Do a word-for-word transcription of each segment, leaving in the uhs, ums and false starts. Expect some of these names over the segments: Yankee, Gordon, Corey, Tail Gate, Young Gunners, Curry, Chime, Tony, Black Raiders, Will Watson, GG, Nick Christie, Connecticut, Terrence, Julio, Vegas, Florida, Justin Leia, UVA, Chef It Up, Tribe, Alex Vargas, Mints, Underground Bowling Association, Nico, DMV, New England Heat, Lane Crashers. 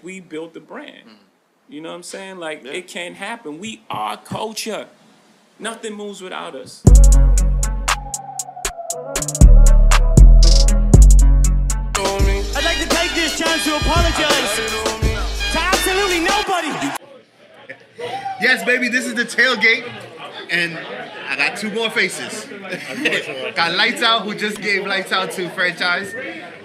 like we built the brand. Mm. You know what I'm saying? Like, yeah. It can't happen. We are culture. Nothing moves without us. I'd like to take this chance to apologize to absolutely nobody. Yes, baby, this is the tailgate. And I got two more faces. Got Lightz Out, who just gave Lightz Out to Franchise.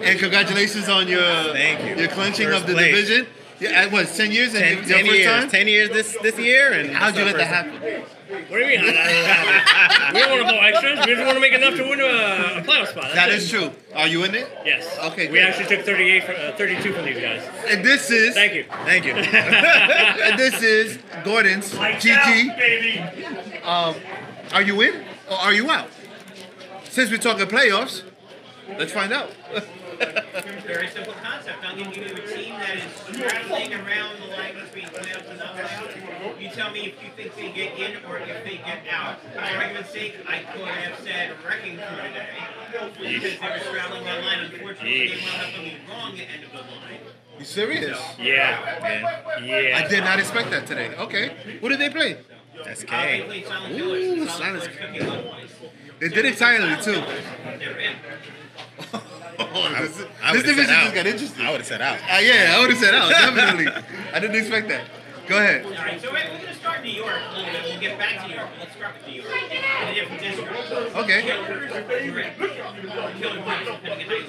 And congratulations on your, Thank you. your clinching First of the place. division. Yeah, at what, ten years? Ten, and ten years. Time? Ten years this, this year? And how'd you let that happen? What do you mean? We don't want to go extras. We just want to make enough to win a, a playoff spot. That's that is true. Are you in it? Yes. Okay. We great. actually took thirty-eight, for, uh, thirty-two from these guys. And this is. Thank you. Thank you. And this is Gordon's G G. Baby. Um, are you in or are you out? Since we're talking playoffs, let's find out. Very simple concept. I'm going to give you a team that is traveling around the line between playoffs and not playoffs. You tell me if you think they get in or if they get out. For argument's sake, I could have said wrecking crew today because they were traveling that line. Unfortunately, they wound up on the wrong end of the line. You serious? So, yeah, man. Yeah. I did not expect that today. Okay. What did they play? That's K. Uh, they played Silent Ooh, Silent Killers. They did it silently, too. They're in. Oh, this I, I this division just got interesting. I would have said out. Uh, yeah, I would have said out, definitely. I didn't expect that. Go ahead. All right, so we're going to start New York a little bit. We'll get back to New York. Let's start with New York. In a different district. Okay. Killers, direct. Killers, depending on how you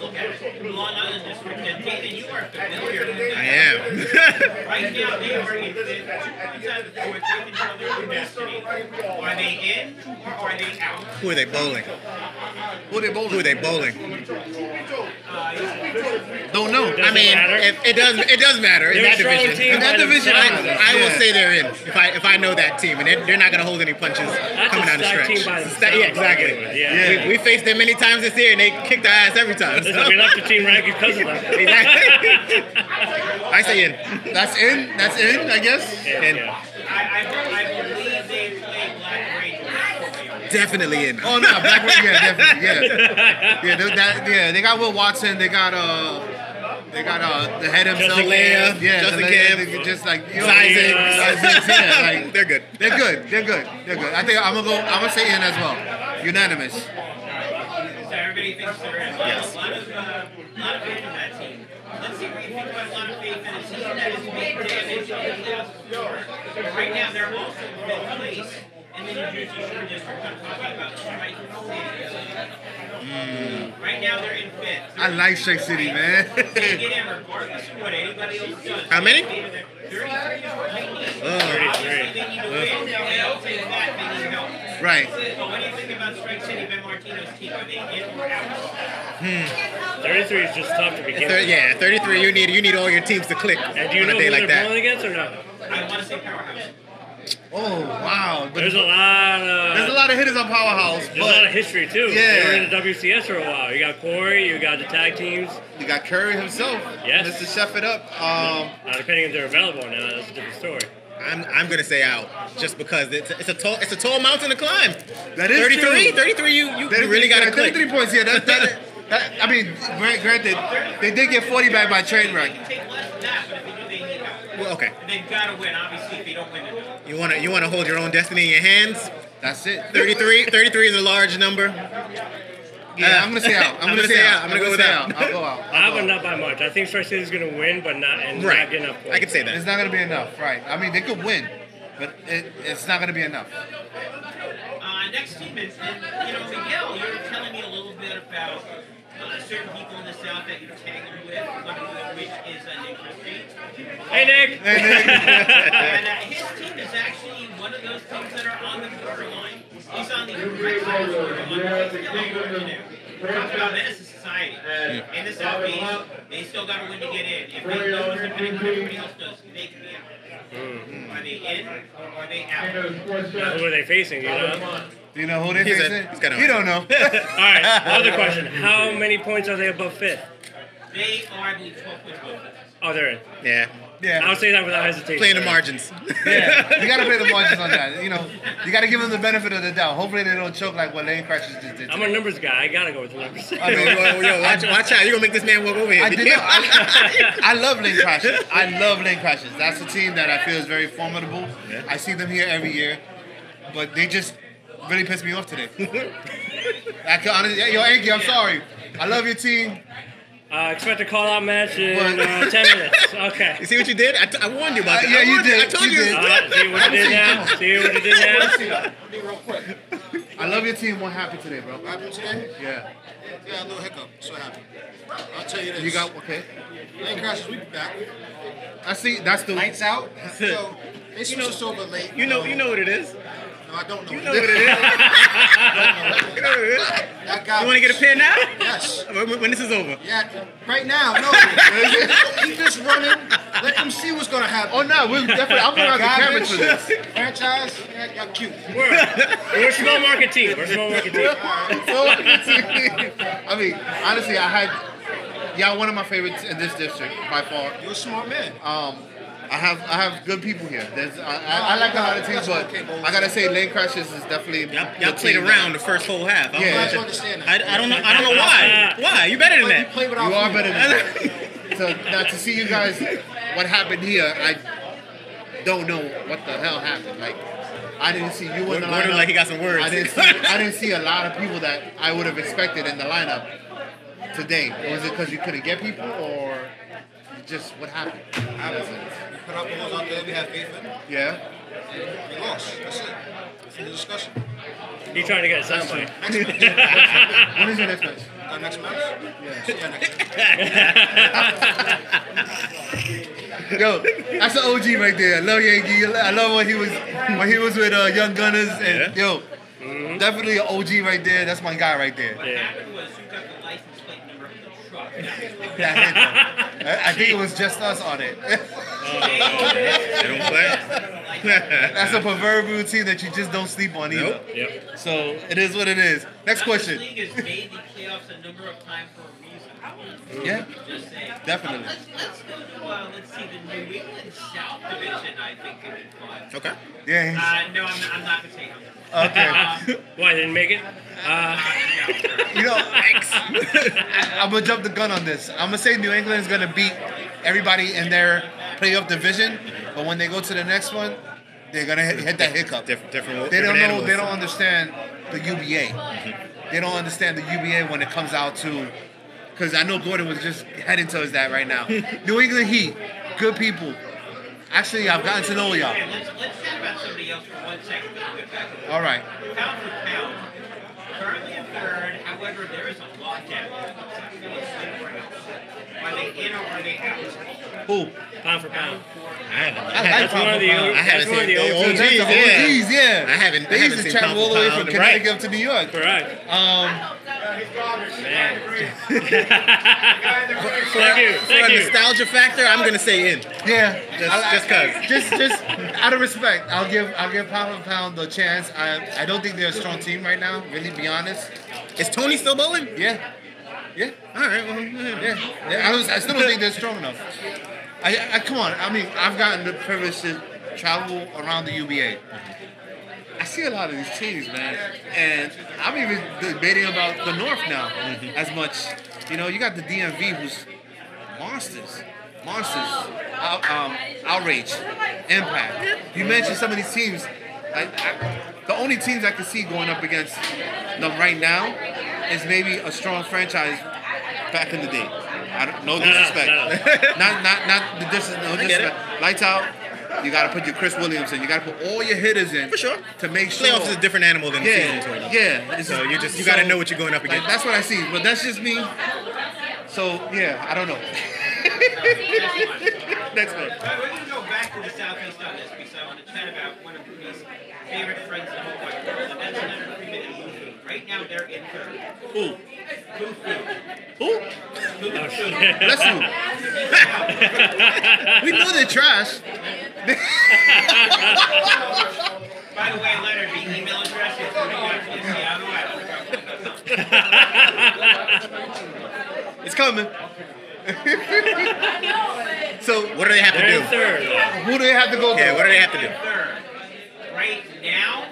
look at it. Long Island district. And David, you are familiar with this. I am. Right now, they are in the court taking each other's destiny. Are they in or are they out? Who are they bowling? Who are they bowling? Who are they bowling? Don't know. I mean, it, it does. It does matter in that division. In that division, I, I will yeah. say they're in. If I if I know that team, and they're, they're not going to hold any punches That's coming down the stretch. The yeah, exactly. Yeah. yeah. We, we faced them many times this year, and they kicked our ass every time. So. Listen, we left the team ranked because of that. Exactly. I say in. That's in. That's in. I guess. Yeah, in. Yeah. I, I believe they play Black Raiders. Definitely in. Oh no, Black Raiders. Yeah, definitely. Yeah, yeah. They, that, yeah, they got Will Watson. They got uh. They got uh, the head himself. Leia, yeah, Justin Leia, Leia, just like you know, Isaac. Isaac, yeah, like, they're good. They're good. They're good. They're good. I think I'm gonna go. I'm gonna say in as well. Unanimous. So everybody thinks they're in. Yes. A lot of, uh, a lot of faith in that team. Let's see what you think about a lot of faith in a team that is big damage in the playoffs before. Right now, they're also in place. And then you usually should just talk about Strike City. Right now they're in fifth. I like Strike City, man. They get in regardless of what anybody else does. How many? thirty-three Obviously, they need to win. They don't take that, they need help. Right. But what do you think about Strike City, Ben Martino's team? Are they in or out? Hmm. thirty-three is just tough to begin with. Yeah, thirty-three, you need, you need all your teams to click on a day like that. Do you know who they're playing against or not? I want to say Powerhouse. Oh wow! But there's a lot of there's a lot of hitters on Powerhouse. There's but, a lot of history too. Yeah, they were in the W C S for a while. You got Corey, you got the tag teams, you got Curry himself. Yes, Mister Chef It Up. Um, now, depending if they're available now, that's a different story. I'm I'm gonna say out just because it's a, it's a tall it's a tall mountain to climb. That is thirty-three. True. thirty-three. You you, you really got to click. thirty-three points. Yeah, that, that, that I mean, granted, they did get forty back by train wreck. Well, okay. They've got to win, obviously, if they don't win it. You want to you want to hold your own destiny in your hands? That's it. thirty-three thirty-three is a large number. Yeah, uh, I'm going to say out. I'm, I'm going to say out. out. I'm going to go with out. out. I'll go out. I'll I would not by much. I think Strike City is going to win, but not, and right. not get enough points. I could say that. It's not going to be enough, right. I mean, they could win, but it, it's not going to be enough. Uh, next team is, and, you know, Miguel, you were telling me a little bit about... Uh, certain people in the South that you're tagging with, one of which is uh, Nick Christie. Hey, Nick! Hey, Nick! And uh, his team is actually one of those teams that are on the borderline. He's on the right side of the borderline. He's still on the borderline. Talk about Menace to Society. In the Southeast, they still got to win to get in. If they lose, depending on what everybody else does, they can be out. Mm-hmm. Are they in or are they out? Now, who are they facing, you know? Do you know who they He's facing? A, you don't know. All right, other question. How many points are they above fifth? They are, I believe, twelve points above fifth. Oh, there is. Yeah. Yeah. I'll say that without hesitation. Playing the margins. Yeah. You got to play the margins on that. You know, you got to give them the benefit of the doubt. Hopefully they don't choke like what Lane Crashers just did. I'm a numbers guy. I got to go with the numbers. I mean, well, yo, watch, watch out. You're going to make this man walk over here. I, did not, I, I love Lane Crashers. I love Lane Crashers. That's a team that I feel is very formidable. Yeah. I see them here every year. But they just really pissed me off today. I can, honestly, yo, Enky, I'm sorry. I love your team. Uh, expect a call-out match in uh, ten minutes. Okay. You see what you did? I, t- I warned you about that. Uh, yeah, you did. It. I told you. you. Uh, see what you did now? See what you did now? Real quick. I love your team. What happened today, bro? What happened today? Yeah. Yeah, a little hiccup. So happy. I'll tell you this. You got, okay. Lane Crashers, we back. I see. That's the... Lightz Out. So, they switched us over late. You know, um, you know what it is. No, I don't know. You know what it is. You know what it is. That guy. You want to get a pin now? Yes. When, when this is over? Yeah. Right now, no. Keep this running. Let them see what's gonna happen. Oh no, we're definitely. I'm gonna have the camera for this. Franchise, yeah, y'all cute. We're, we're small market team. We're small market team. Small market team. I mean, honestly, I had y'all one of my favorites in this district by far. You're a smart man. Um. I have I have good people here. There's I, I, I like a lot of teams, but I gotta say Lane Crashers is definitely. Y'all, y'all played around the first whole half. I'm yeah, yeah. Understand that. I, I don't know. I don't know why. Why you better than that? You, you are better than that. So now to see you guys, what happened here? I don't know what the hell happened. Like I didn't see you in the lineup. Like he got some words. I didn't see, I didn't see a lot of people that I would have expected in the lineup today. Was it because you couldn't get people or? Just what happened? How was it? We put our balls out there, we had faith in them. Yeah. And we lost. That's it. It's in the discussion. You're trying to get a sound bite. Next match. When is your next match? Our next match? Yeah. See you next match. Yo, that's an O G right there. I love Yankee. I love when he was when he was with uh, Young Gunners and yeah. Yo, mm-hmm. Definitely an O G right there. That's my guy right there. What yeah. happened was you got the license plate number of the truck. Yeah, I I think it was just us on it. Oh, they don't play. That's a proverbial team that you just don't sleep on either. Nope. Yep. So it is what it is. Next question. This league has made the playoffs a number of times for a reason. Yeah. Just saying. Definitely. Let's, let's go to uh, let's see the New England South Division. I think could be fun. Okay. Yeah. Uh, no, I'm not, I'm not gonna say how. Okay. Um, Why, didn't make it? Uh, you know, I'm going to jump the gun on this. I'm going to say New England is going to beat everybody in their playoff division, but when they go to the next one, they're going to hit, hit that hiccup. Different, different, they don't know, they don't understand the U B A. Mm-hmm. They don't understand the U B A when it comes out to, because I know Gordon was just heading towards that right now. New England Heat, good people. Actually, I've gotten to know y'all. Let's, let's chat about somebody else for one second. All right. Pound for pound, currently in third. However, there is a lot down. Are they in or are they out? Who? Pound for pound. I haven't. I, I like pound for the, pound. I haven't seen the O Gs. The O Gs, yeah. yeah. I haven't. They I used haven't to travel all the way from Connecticut right. to New York. Correct. Um. Man. for, for, you, for a nostalgia factor, I'm gonna say in. Yeah, just because. Just, just, just out of respect, I'll give I'll give Pound for Pound the chance. I I don't think they're a strong team right now. Really, be honest. Is Tony still bowling? Yeah. Yeah. All right. Well, yeah. yeah. I, was, I still don't think they're strong enough. I, I come on. I mean, I've gotten the privilege to travel around the U B A. I see a lot of these teams, man, and I'm even debating about the North now mm-hmm. as much. You know, you got the D M V who's monsters, monsters, out, um, outrage, impact. You mentioned some of these teams. Like I, the only teams I can see going up against them right now is maybe a strong franchise back in the day. I don't, no disrespect, no, no, no. not not not the dis- no disrespect. Lightz Out. You got to put your Chris Williams in. You got to put all your hitters in. For sure. To make sure. Playoffs is a different animal than yeah, the season. Yeah. So you just you so, got to know what you're going up against. Like, that's what I see. But that's just me. So, yeah, I don't know. Next one. All right, we're going to go back to the Southeast on this because I want to chat about one of his favorite friends in the whole wide world. That's another agreement in Lufu. Right now, they're in third. Who? Lufu. Who? Lufu. Bless you. We know they're trash. By the way, Leonard, the email address is coming. It's coming. What do they have to do? Third. Who do they have to go to? Yeah, what do they have to do? Third. Right now,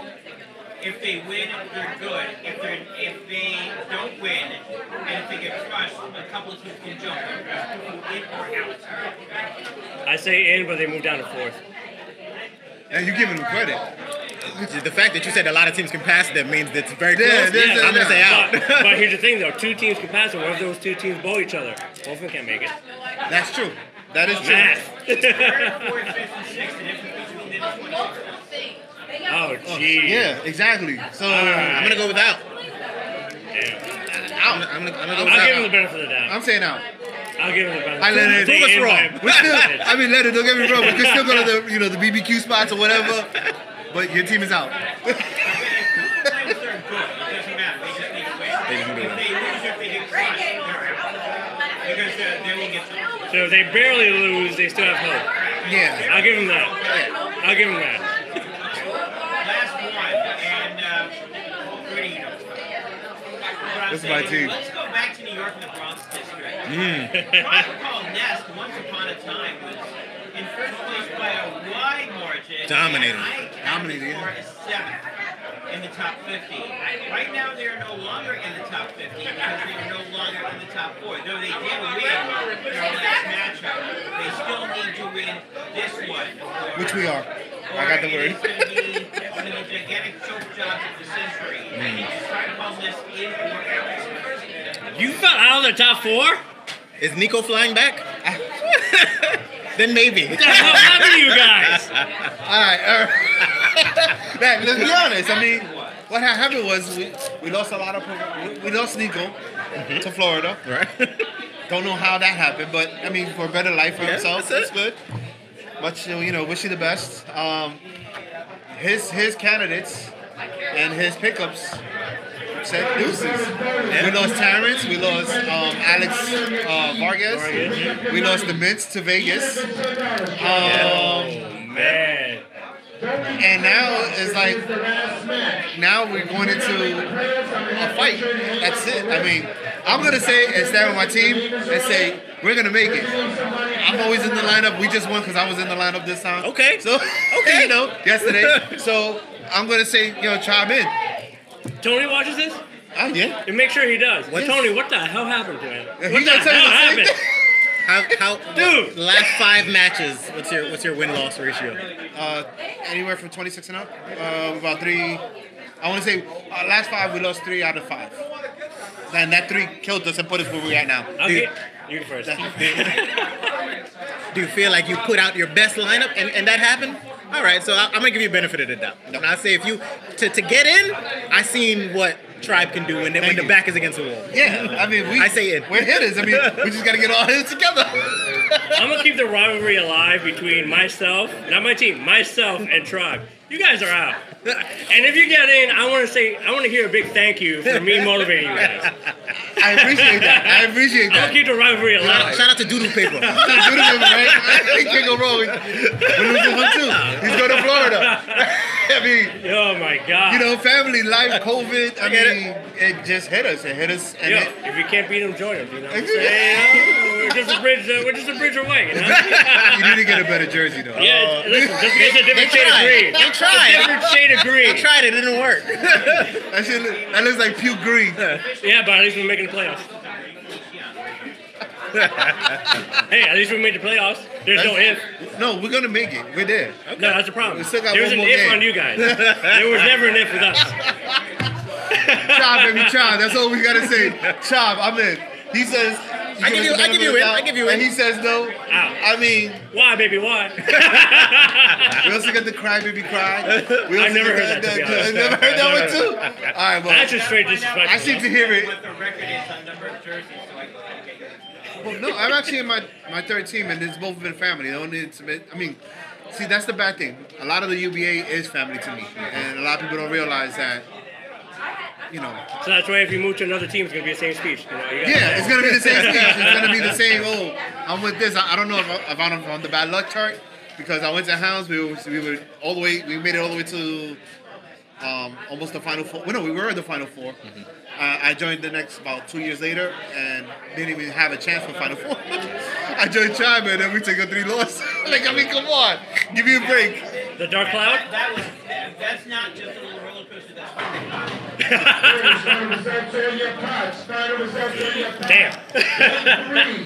if they win, they're good. If they if they don't win, and if they get crushed, a couple of teams can jump. In or out. I say in, but they move down to fourth. Now you're giving them credit. The fact that you said a lot of teams can pass them means that's very close. Yeah, yeah, yeah. I'm going to say out. But, but here's the thing, though. Two teams can pass them. What if those two teams bowl each other? Both of them can't make it. That's true. That is true. Oh, jeez. Yeah, exactly. So right. I'm going to go with out. Yeah. Out. I'm going to go with I'll out. I'll give him the benefit of the doubt. I'm saying out. I'll give it a I let it. Prove us wrong. We still, I mean, let it. Don't get me wrong. We can still go to the, you know, the B B Q spots or whatever. But your team is out. They just need. So if they barely lose, they still have hope. Yeah. I'll give them that. I'll give them that. This is my team. Let's go back to New York and the Bronx district. Mm. Tribe called Nest once upon a time was in first place by a wide margin. Dominating. Dominating. They is seventh in the top fifty. Right now they are no longer in the top fifty because they are no longer in the top four. Though they did win their last matchup, they still need to win this one. Which we are. I got the word. It's going to be one of the gigantic choke jobs of the century. Mm. Tribe called Nest in or out. You fell out of the top four? Is Nico flying back? Then maybe. What the hell happened to you guys? All right. Uh, man, let's be honest. I mean, what happened was we, we lost a lot of... We lost Nico mm-hmm. to Florida. Right. Don't know how that happened, but, I mean, for a better life for yeah, himself, that's it. Good. Much, you know, wish you the best. Um, his, his candidates and his pickups... Said deuces. Yeah. We lost Terrence. We lost um, Alex uh, Vargas. Vargas. We lost the Mints to Vegas. Um, oh, man. And now it's like, now we're going into a fight. That's it. I mean, I'm going to say and stand with my team and say, we're going to make it. I'm always in the lineup. We just won because I was in the lineup this time. Okay. So, okay. You know, yesterday. So I'm going to say, you know, chime in. Tony watches this? Oh, yeah. And make sure he does. What? Tony, what the hell happened to him? What he the hell happened? How, how, Dude. Last five matches, what's your what's your win-loss ratio? Uh, anywhere from twenty-six and up. Uh, about three. I want to say uh, last five, we lost three out of five. And that three killed us and put us where we're at now. Okay. You first. Do you feel like you put out your best lineup and, and that happened? All right, so I'm going to give you a benefit of the doubt. No. And I say if you, to, to get in, I seen what Tribe can do when, they, when the back is against the wall. Yeah, I mean, we, I say in. We're hitters. I mean, we just got to get all hitters together. I'm going to keep the rivalry alive between myself, not my team, myself and Tribe. You guys are out. And if you get in, I want to say, I want to hear a big thank you for me motivating you guys. I appreciate that. I appreciate that. I'll keep the rivalry alive. Shout out to Doodle Paper. Doodle Paper, right? I can't go wrong. We're losing one, too. He's going to Florida. I mean, oh, my God. You know, family, life, COVID. I, I mean, it. it just hit us. It hit us. And Yo, it, if you can't beat them, join them. You know what I'm saying? We're just a bridge, uh, we're just a bridge away. You know? You need to get a better jersey, though. Yeah, uh, listen, just get a different shade of green. They tried. A different shade of green. I tried it. It didn't work. That, shit look, that looks like puke green. Yeah, but at least we're making the playoffs. Hey, at least we made the playoffs. There's that's, no if. No, we're going to make it. We're there. Okay. No, that's the problem. We still got There's one an more if game. on you guys. There was never an if with us. Chop, baby, chop. That's all we got to say. Chop, I'm in. He says... I give, you, I give you in. I give you in. And he says no. Ow. I mean, why, baby? Why? We also got the cry, baby, cry. We also I've never heard that. that I never heard that one too. All right, well, that's just straight disrespect. I seem to hear it. What the record is on number of jerseys, so I can get it. Well, no, I'm actually in my my third team, and it's both been family. They only submit. I mean, see, that's the bad thing. A lot of the U B A is family to me, and a lot of people don't realize that. You know. So that's why if you move to another team, it's going to be the same speech. You know, you yeah, it's going to be the same speech. It's going to be the same, oh, I'm with this. I, I don't know if, I, if I'm on the bad luck chart because I went to Hounds. We were, we were all the way, we made it all the way to um, almost the Final Four. Well, no, we were in the Final Four. Mm-hmm. uh, I joined the next about two years later and didn't even have a chance for Final Four. I joined Chime and then we took a three loss. Like, I mean, come on. Give me a break. The dark cloud? That, that was, that, that's not just a little roller coaster. That's damn.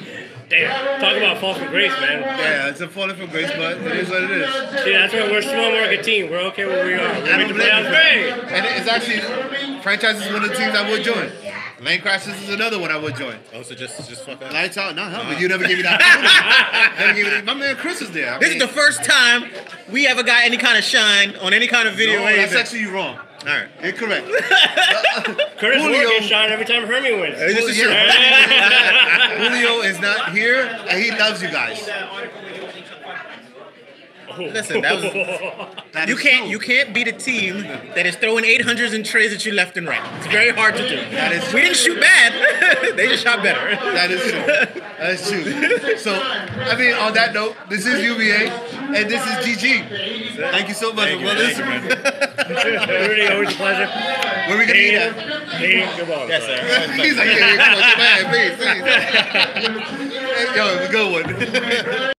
Damn. Talk about fall from grace, man. Yeah, it's a fall from grace, but it is what it is. See, that's why we're a small market team. We're okay where we are. We're going to play out great. And it's actually, Franchise is one of the teams I would join. Lane Crashers is another one I would join. Oh, so just, just fuck up? Lights Out? No, hell, uh-huh. But you never gave me that opportunity. My man Chris is there. I this mean, is the first time we ever got any kind of shine on any kind of video. No, that's actually wrong. All right. Incorrect. Curtis Julio gets shot every time Hermie wins. This is true. Julio is not here, and he loves you guys. Listen, that was, that you can't true. You can't beat a team that is throwing eight hundreds and trays at you left and right. It's very hard to do. That is true. We didn't shoot bad. They just shot better. That is true. That is true. So, I mean, on that note, this is U V A and this is G G. Thank you so much. Thank you, well, listen, really always a pleasure. Where are we gonna eat at? Yes, sir. He's like, hey, come on, man, please, please. Yo, it was a good one.